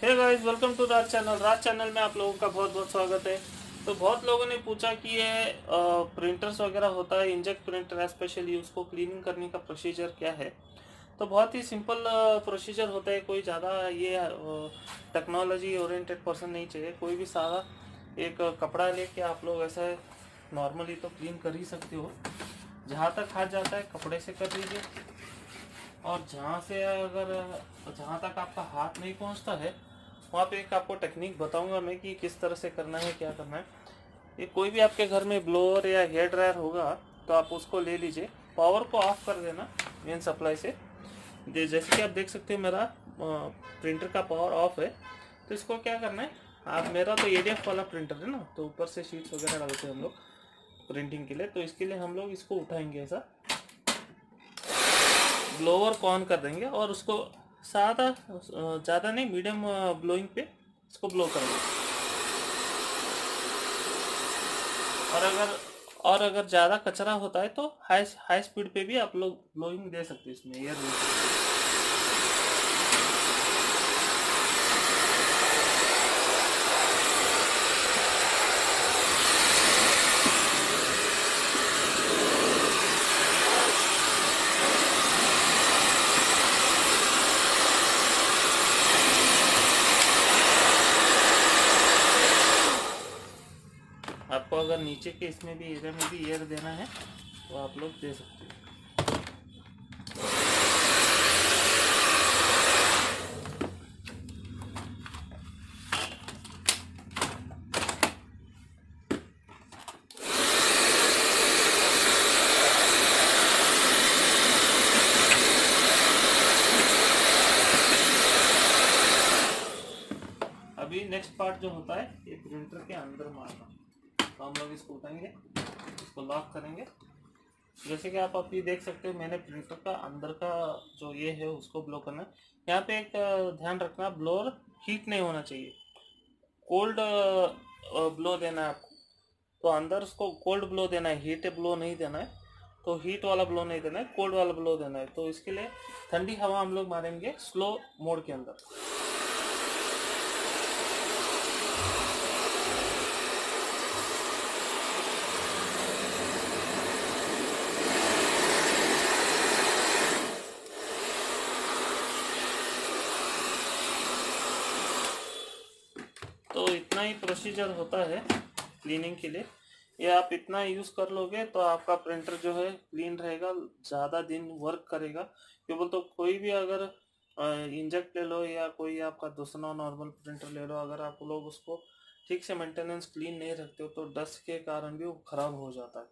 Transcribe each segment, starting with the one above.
Hey guys, welcome to Raj channel. Raj channel में आप लोगों का बहुत बहुत स्वागत है। तो बहुत लोगों ने पूछा कि ये प्रिंटर्स वगैरह होता है, इंजेक्ट प्रिंटर है स्पेशली, उसको क्लीनिंग करने का प्रोसीजर क्या है। तो बहुत ही सिंपल प्रोसीजर होता है, कोई ज़्यादा ये टेक्नोलॉजी ओरिएंटेड पर्सन नहीं चाहिए। कोई भी सारा एक कपड़ा लेके आप लोग ऐसा नॉर्मली तो क्लीन कर ही सकते हो। जहाँ तक हाथ जाता है कपड़े से कर लीजिए, और जहाँ तक आपका हाथ नहीं पहुँचता है वहाँ पे एक आपको टेक्निक बताऊंगा मैं कि किस तरह से करना है, क्या करना है। ये कोई भी आपके घर में ब्लोअर या हेयर ड्रायर होगा तो आप उसको ले लीजिए, पावर को ऑफ कर देना मेन सप्लाई से। जैसे कि आप देख सकते हो मेरा प्रिंटर का पावर ऑफ है। तो इसको क्या करना है, आप मेरा तो ADF वाला प्रिंटर है ना, तो ऊपर से शीट्स वगैरह डालते हैं हम लोग प्रिंटिंग के लिए। तो इसके लिए हम लोग इसको उठाएंगे, ऐसा ब्लोअर को ऑन कर देंगे और उसको सादा, ज़्यादा नहीं, मीडियम ब्लोइंग पे इसको ब्लो करेंगे। और अगर ज़्यादा कचरा होता है तो हाई स्पीड पे भी आप लोग ब्लोइंग दे सकते हैं इसमें, एयर ब्लोइंग। आपको अगर नीचे के इसमें भी एरिया में भी एयर देना है तो आप लोग दे सकते हो। अभी नेक्स्ट पार्ट जो होता है ये प्रिंटर के अंदर मारना। तो हम लोग इसको उठाएंगे, इसको लॉक करेंगे। जैसे कि आप अभी देख सकते हो मैंने प्रिंटर का अंदर का जो ये है उसको ब्लो करना है। यहाँ पे एक ध्यान रखना, ब्लोअर हीट नहीं होना चाहिए, कोल्ड ब्लो देना है आपको। तो अंदर उसको कोल्ड ब्लो देना है, हीट ब्लो नहीं देना है। तो हीट वाला ब्लो नहीं देना है, कोल्ड वाला ब्लो देना है। तो इसके लिए ठंडी हवा हम लोग मारेंगे स्लो मोड के अंदर। तो इतना ही प्रोसीजर होता है क्लीनिंग के लिए। ये आप इतना यूज़ कर लोगे तो आपका प्रिंटर जो है क्लीन रहेगा, ज़्यादा दिन वर्क करेगा। केवल तो कोई भी अगर इंजेक्ट ले लो या कोई आपका दूसरा नॉर्मल प्रिंटर ले लो, अगर आप लोग उसको ठीक से मेंटेनेंस क्लीन नहीं रखते हो तो डस्ट के कारण भी वो ख़राब हो जाता है।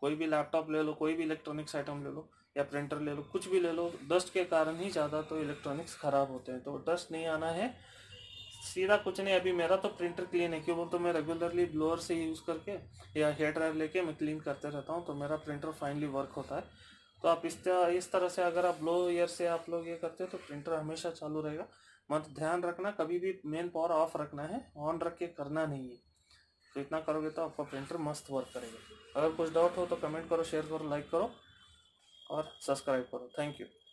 कोई भी लैपटॉप ले लो, कोई भी इलेक्ट्रॉनिक्स आइटम ले लो या प्रिंटर ले लो, कुछ भी ले लो, डस्ट के कारण ही ज़्यादा तो इलेक्ट्रॉनिक्स ख़राब होते हैं। तो डस्ट नहीं आना है सीधा कुछ नहीं। अभी मेरा तो प्रिंटर क्लीन है, क्यों बोलते तो मैं रेगुलरली ब्लोअर से यूज़ करके या हेयर ड्रायर लेके मैं क्लीन करते रहता हूँ। तो मेरा प्रिंटर फाइनली वर्क होता है। तो आप इस तरह से अगर आप ब्लोअर से आप लोग ये करते हो तो प्रिंटर हमेशा चालू रहेगा। मत ध्यान रखना, कभी भी मेन पावर ऑफ रखना है, ऑन रख के करना नहीं है। तो इतना करोगे तो आपका प्रिंटर मस्त वर्क करेगा। अगर कुछ डाउट हो तो कमेंट करो, शेयर करो, लाइक करो और सब्सक्राइब करो। Thank you.